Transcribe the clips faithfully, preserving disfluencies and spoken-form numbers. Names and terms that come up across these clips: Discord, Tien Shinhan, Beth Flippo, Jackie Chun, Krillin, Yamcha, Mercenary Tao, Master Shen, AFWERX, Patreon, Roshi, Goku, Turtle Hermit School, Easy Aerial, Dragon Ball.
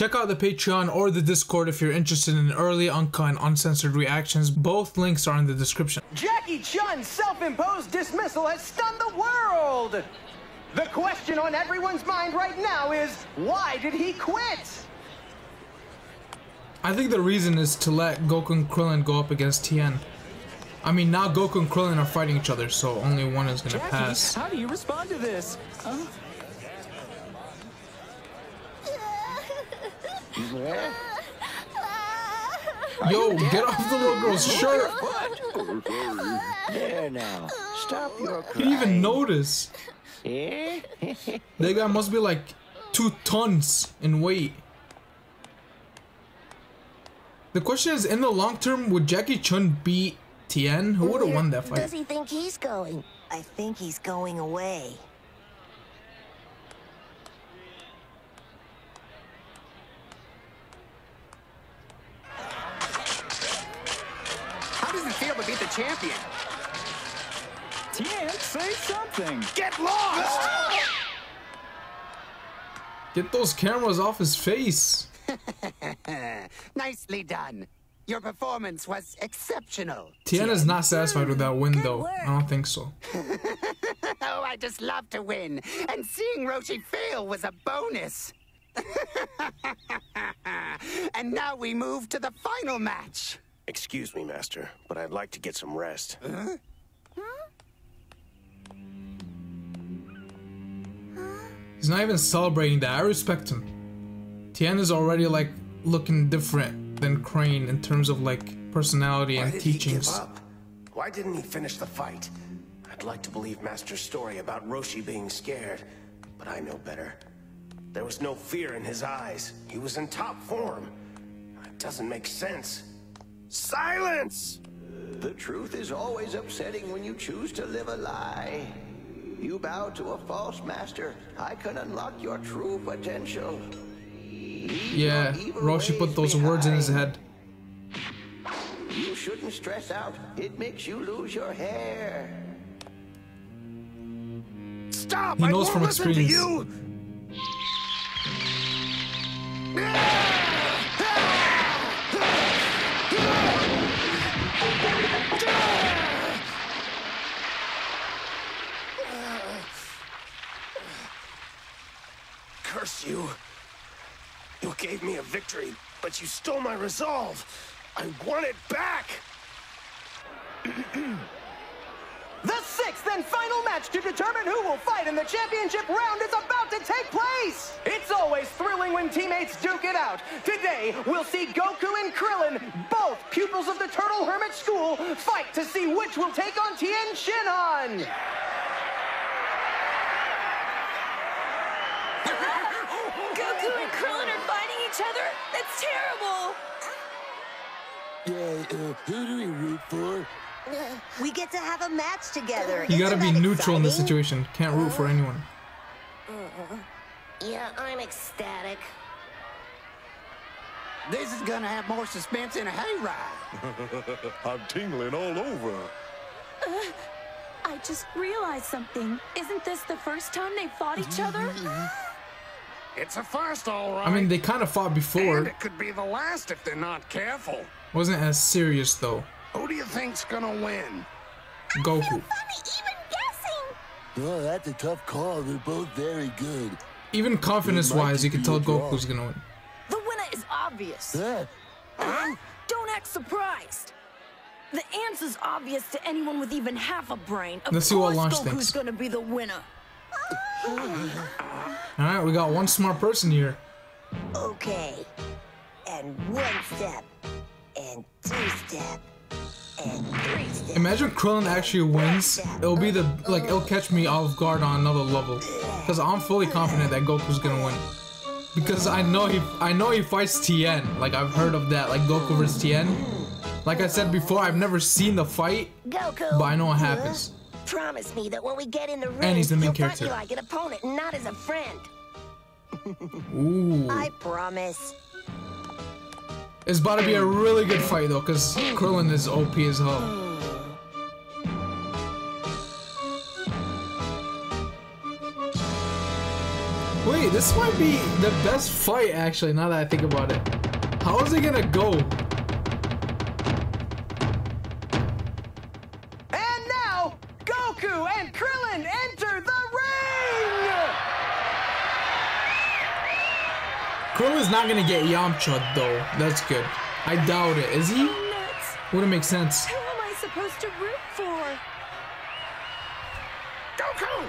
Check out the Patreon or the Discord if you're interested in early, uncut, and uncensored reactions. Both links are in the description. Jackie Chun's self-imposed dismissal has stunned the world! The question on everyone's mind right now is, why did he quit? I think the reason is to let Goku and Krillin go up against Tien. I mean, now Goku and Krillin are fighting each other, so only one is gonna Jackie, pass. How do you respond to this? Uh... Yo, get off the little girl's shirt! There now. Stop your crying. He didn't even notice. That guy must be like two tons in weight. The question is, in the long term, would Jackie Chun beat Tien? Who would have won that fight? Does he think he's going? I think he's going away. How does it feel to beat the champion? Tien, say something. Get lost! Get those cameras off his face. Nicely done. Your performance was exceptional. Tien is not satisfied with that win, though. I don't think so. Oh, I just love to win, and seeing Roshi fail was a bonus. And now we move to the final match. Excuse me, Master, but I'd like to get some rest. Huh? Huh? He's not even celebrating that. I respect him. Tien is already like looking different than Crane in terms of like personality and teachings. Why did he give up? Why didn't he finish the fight? I'd like to believe Master's story about Roshi being scared, but I know better. There was no fear in his eyes. He was in top form. It doesn't make sense. Silence! The truth is always upsetting when you choose to live a lie. You bow to a false master, I can unlock your true potential. Yeah, Roshi put those words in his head. You shouldn't stress out. It makes you lose your hair. Stop! He knows from experience. You. Curse you. You gave me a victory, but you stole my resolve. I want it back! The sixth and final match to determine who will fight in the championship round is about to take place! It's always thrilling when teammates duke it out. Today, we'll see Goku and Krillin, both pupils of the Turtle Hermit School, fight to see which will take on Tien Shinhan! Goku and Krillin are fighting each other? That's terrible! Yeah, uh, who do we root for? We get to have a match together. You gotta be neutral in this situation. Can't root for anyone. Yeah, I'm ecstatic. This is gonna have more suspense than a hayride. I'm tingling all over. Uh, I just realized something. Isn't this the first time they fought each other? It's a first, all right. I mean, they kind of fought before. And it could be the last if they're not careful. Wasn't as serious, though. Who do you think's gonna win? I Goku. Feel funny even guessing. Well, that's a tough call. They're both very good. Even confidence-wise, you can tell Goku's gonna win. The winner is obvious. Yeah. Huh? Don't act surprised. The answer's obvious to anyone with even half a brain. Of Let's see what Launch Goku's thinks. Gonna be the winner. Alright, we got one smart person here. Okay. And one step. And two step. And three step. Imagine Krillin actually wins. It'll be the like it'll catch me off guard on another level. Because I'm fully confident that Goku's gonna win. Because I know he I know he fights Tien. Like I've heard of that, like Goku versus Tien. Like I said before, I've never seen the fight. Goku, but I know what happens. Promise me that when we get in the ring, and he's the main character. You'll fight me like an opponent, not as a friend. Ooh. I promise. It's about to be a really good fight though, because Krillin is O P as hell. Wait, this might be the best fight, actually, now that I think about it. How is it gonna go? And now, Goku and Krillin enter the ring! Krillin's not gonna get Yamcha, though. That's good. I doubt it. Is he? Wouldn't make sense. Who am I supposed to root for? Goku!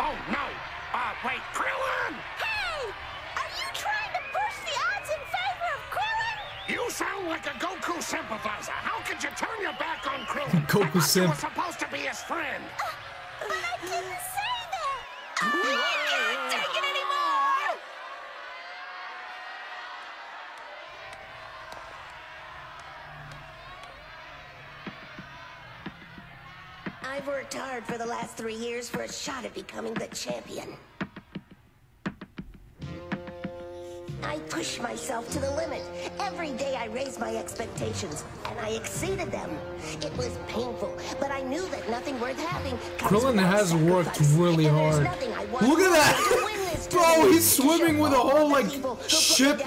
Oh no! Uh, wait, Krillin! Hey! Are you trying to push the odds in favor of Krillin? You sound like a Goku sympathizer. How could you turn your back on Krillin? Goku simp. You were supposed to be his friend. Uh, but I didn't say that. I can't take it anymore! I've worked hard for the last three years for a shot at becoming the champion. I push myself to the limit. Every day I raise my expectations, and I exceeded them. It was painful, but I knew that nothing worth having. Krillin has worked really hard. Look at that! Bro, he's swimming with a whole, like, ship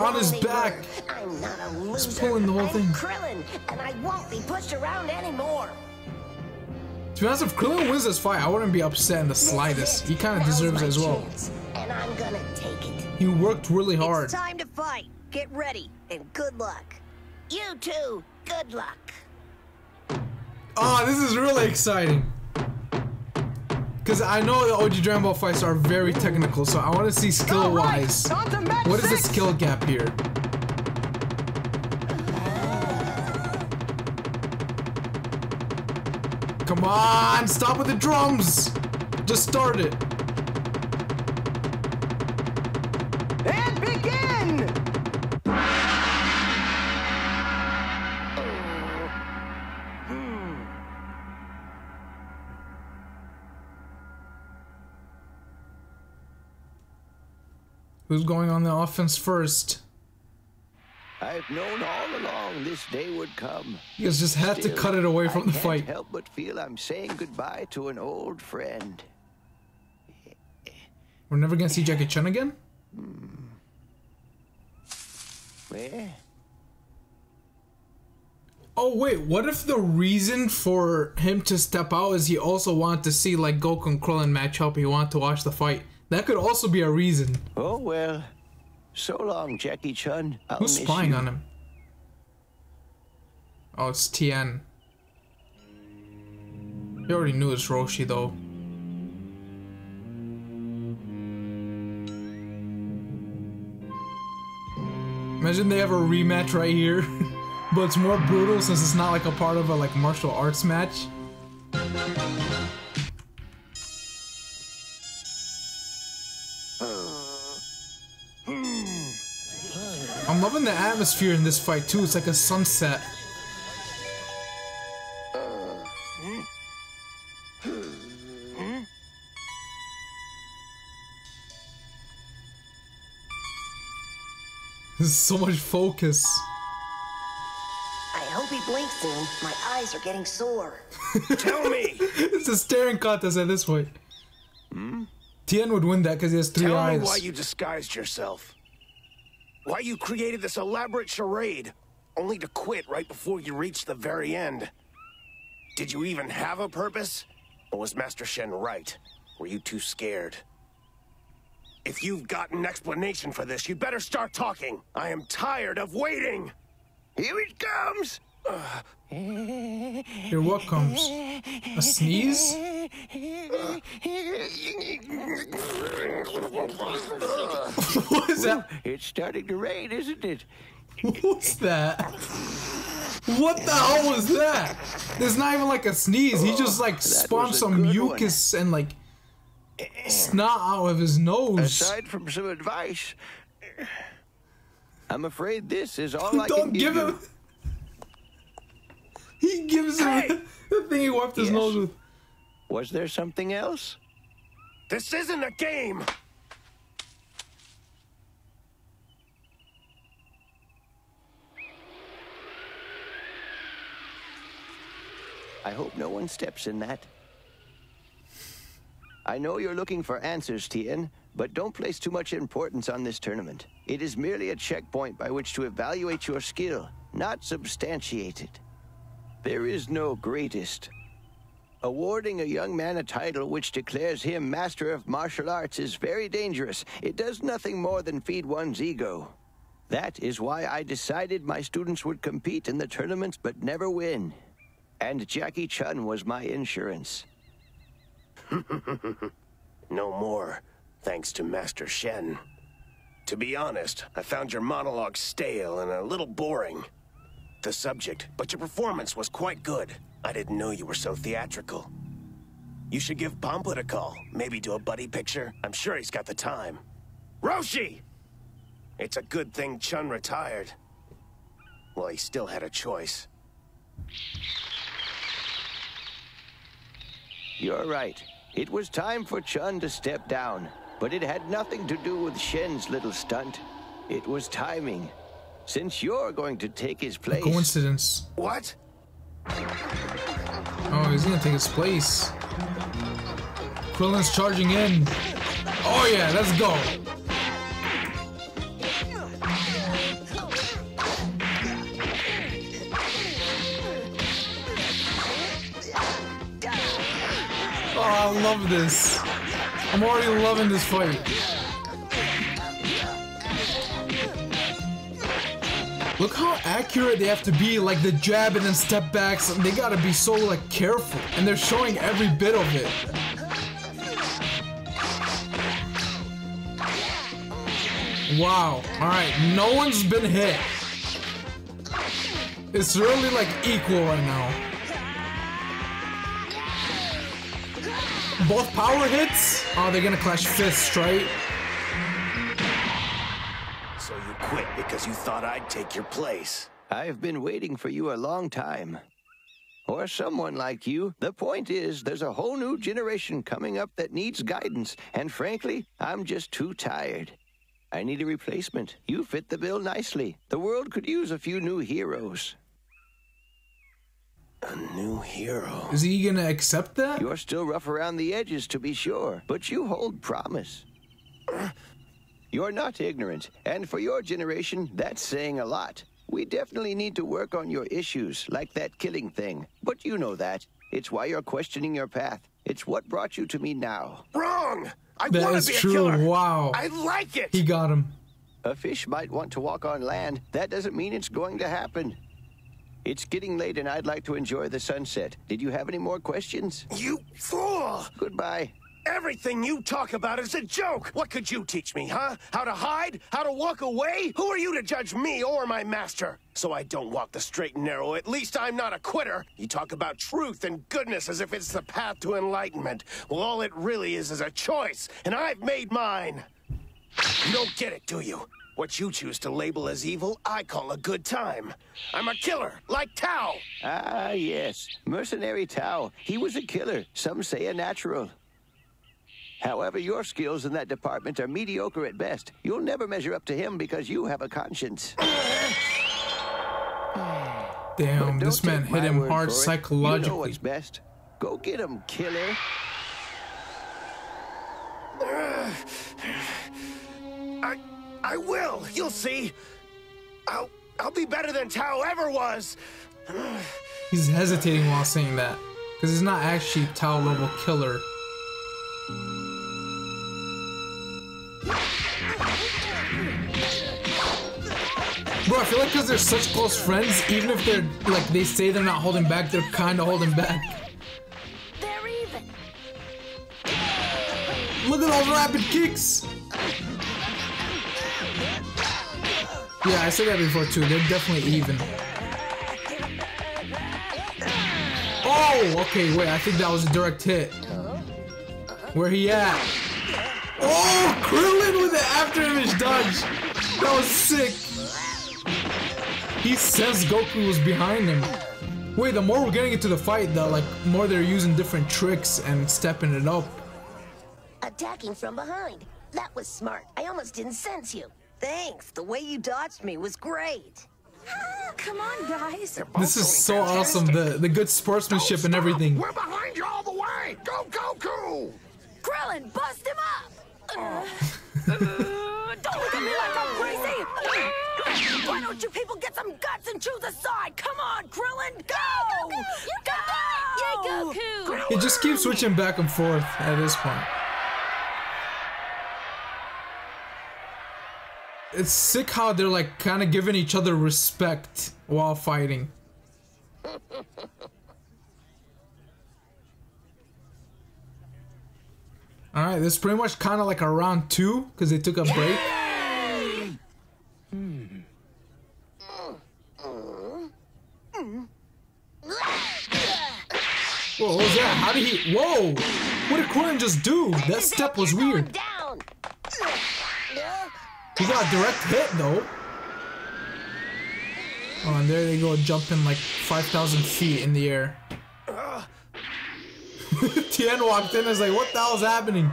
on his back. I'm not a loser. He's pulling the whole thing. I'm Krillin, and I won't be pushed around anymore. To be honest, if Krillin wins this fight, I wouldn't be upset in the slightest. He kind of deserves it as well. And I'm gonna take it. He worked really hard. It's time to fight. Get ready, and good luck. You too, good luck. Oh, this is really exciting. Because I know the O G Dragon Ball fights are very technical, so I want to see skill-wise. Right, what is the skill gap here? Come on, stop with the drums! Just start it. And begin! Hmm. Who's going on the offense first? I've known all along this day would come. You guys just had to cut it away from the fight. I can't help but feel I'm saying goodbye to an old friend. We're never gonna see Jackie Chun again? Hmm. Where? Oh wait, what if the reason for him to step out is he also wanted to see, like, Goku and Krillin match up? He wanted to watch the fight. That could also be a reason. Oh well. So long, Jackie Chun. I'll Who's miss spying you. on him? Oh, it's Tien. You already knew it's Roshi, though. Imagine they have a rematch right here, but it's more brutal since it's not like a part of a like martial arts match. I'm loving the atmosphere in this fight too. It's like a sunset. There's so much focus. I hope he blinks soon. My eyes are getting sore. Tell me. It's a staring contest at this point. Hmm? Tien would win that because he has three Tell eyes. Tell me why you disguised yourself. Why you created this elaborate charade, only to quit right before you reached the very end. Did you even have a purpose? Or was Master Shen right? Were you too scared? If you've got an explanation for this, you better start talking. I am tired of waiting. Here it comes. Uh, Here what comes? A sneeze? Uh, what is that? It's starting to rain, isn't it? What's that? What the hell was that? There's not even like a sneeze. He just like spawned some mucus one. and like snot out of his nose. Aside from some advice, I'm afraid this is all I Don't can give him. He gives him hey. the thing he wiped his yes. nose with. Was there something else? This isn't a game! I hope no one steps in that. I know you're looking for answers, Tien, But don't place too much importance on this tournament. It is merely a checkpoint by which to evaluate your skill, not substantiate it. There is no greatest. Awarding a young man a title which declares him master of martial arts is very dangerous. It does nothing more than feed one's ego. That is why I decided my students would compete in the tournaments but never win. And Jackie Chun was my insurance. No more, thanks to Master Shen. To be honest, I found your monologue stale and a little boring. The subject, but your performance was quite good. I didn't know you were so theatrical. You should give Pompa a call, maybe do a buddy picture. I'm sure he's got the time. Roshi! It's a good thing Chun retired. Well, he still had a choice. You're right. It was time for Chun to step down, but it had nothing to do with Shen's little stunt. It was timing. Since you're going to take his place... Coincidence. What? Oh, he's gonna take his place. Krillin's charging in. Oh yeah, let's go. Oh, I love this. I'm already loving this fight. Look how accurate they have to be, like the jab and then step backs. They gotta be so like careful, and they're showing every bit of it. Wow. All right, no one's been hit. It's really like equal right now. Both power hits? Oh, they're gonna clash fists, right? So you quit because you thought I'd take your place. I've been waiting for you a long time. Or someone like you. The point is, there's a whole new generation coming up that needs guidance. And frankly, I'm just too tired. I need a replacement. You fit the bill nicely. The world could use a few new heroes. A new hero. Is he gonna accept that? You're still rough around the edges, to be sure, but you hold promise. You're not ignorant, and for your generation, that's saying a lot. We definitely need to work on your issues, like that killing thing. But you know that. It's why you're questioning your path. It's what brought you to me now. Wrong! I that wanna is be a true. Killer. Wow. I like it! He got him. A fish might want to walk on land. That doesn't mean it's going to happen. It's getting late and I'd like to enjoy the sunset. Did you have any more questions? You fool! Goodbye. Everything you talk about is a joke! What could you teach me, huh? How to hide? How to walk away? Who are you to judge me or my master? So I don't walk the straight and narrow, at least I'm not a quitter. You talk about truth and goodness as if it's the path to enlightenment. Well, all it really is is a choice, and I've made mine. You don't get it, do you? What you choose to label as evil, I call a good time. I'm a killer, like Tao. Ah, yes. Mercenary Tao. He was a killer. Some say a natural. However, your skills in that department are mediocre at best. You'll never measure up to him because you have a conscience. Damn, this man hit him hard psychologically. You know what's best. Go get him, killer. I... I will! You'll see! I'll... I'll be better than Tao ever was! He's hesitating while saying that, because he's not actually Tao level killer. Bro, I feel like because they're such close friends, even if they're... like, they say they're not holding back, they're kinda holding back. They're even. Look at all the rapid kicks! Yeah, I said that before too. They're definitely even. Oh, okay, wait. I think that was a direct hit. Where he at? Oh, Krillin with the after-image dodge. That was sick. He says Goku was behind him. Wait, the more we're getting into the fight, the like more they're using different tricks and stepping it up. Attacking from behind. That was smart. I almost didn't sense you. Thanks. The way you dodged me was great. Oh, come on, guys. This is so awesome. The the good sportsmanship and everything. We're behind you all the way. Go, Goku! Krillin, bust him up! Don't look at me like I'm crazy! Why don't you people get some guts and choose a side? Come on, Krillin, go! Go, Goku! You go! Go! Yay, Goku! Krillin! He just keeps switching back and forth at this point. It's sick how they're like kind of giving each other respect while fighting. All right, this is pretty much kind of like a round two because they took a break. Whoa, what was that? How did he? Whoa! What did Krillin just do? That step was weird. He got a direct hit though. Oh, and there they go, jumping like five thousand feet in the air. Tien walked in and was like, what the hell's happening?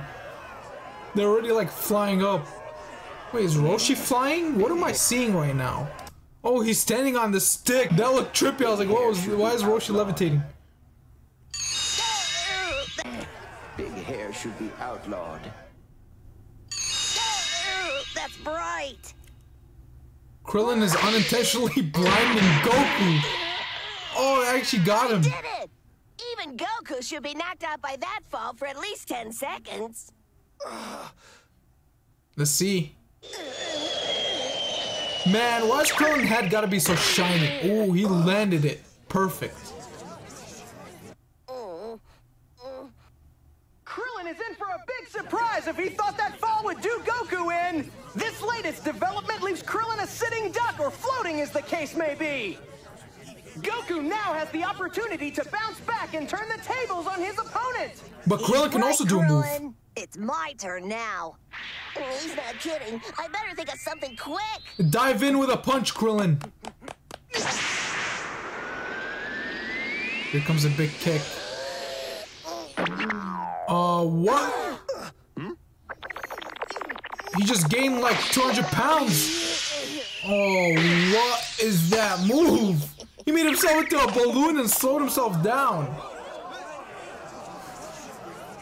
They're already like flying up. Wait, is Roshi flying? What am I seeing right now? Oh, he's standing on the stick. That looked trippy. I was like, what was, why is Roshi levitating? Big hair should be outlawed. That's bright. Krillin is unintentionally blinding Goku. Oh, I actually got him. Did it. Even Goku should be knocked out by that fall for at least ten seconds. Let's see. Man, why's Krillin's head gotta be so shiny? Oh, he landed it. Perfect. Krillin is in for a big surprise if he thought that fall would do Goku in. This latest development leaves Krillin a sitting duck or floating as the case may be. Goku now has the opportunity to bounce back and turn the tables on his opponent. But Krillin can also do a move. It's my turn now. Oh, he's not kidding. I better think of something quick. Dive in with a punch, Krillin. Here comes a big kick. Uh, what? He just gained like two hundred pounds. Oh, what is that move? He made himself into a balloon and slowed himself down.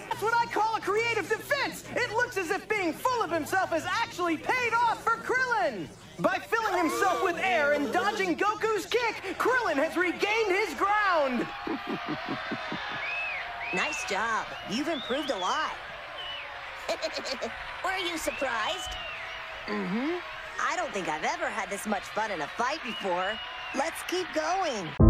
That's what I call a creative defense. It looks as if being full of himself has actually paid off for Krillin. By filling himself with air and dodging Goku's kick, Krillin has regained his ground. Nice job. You've improved a lot. Were you surprised? Mm-hmm. I don't think I've ever had this much fun in a fight before. Let's keep going.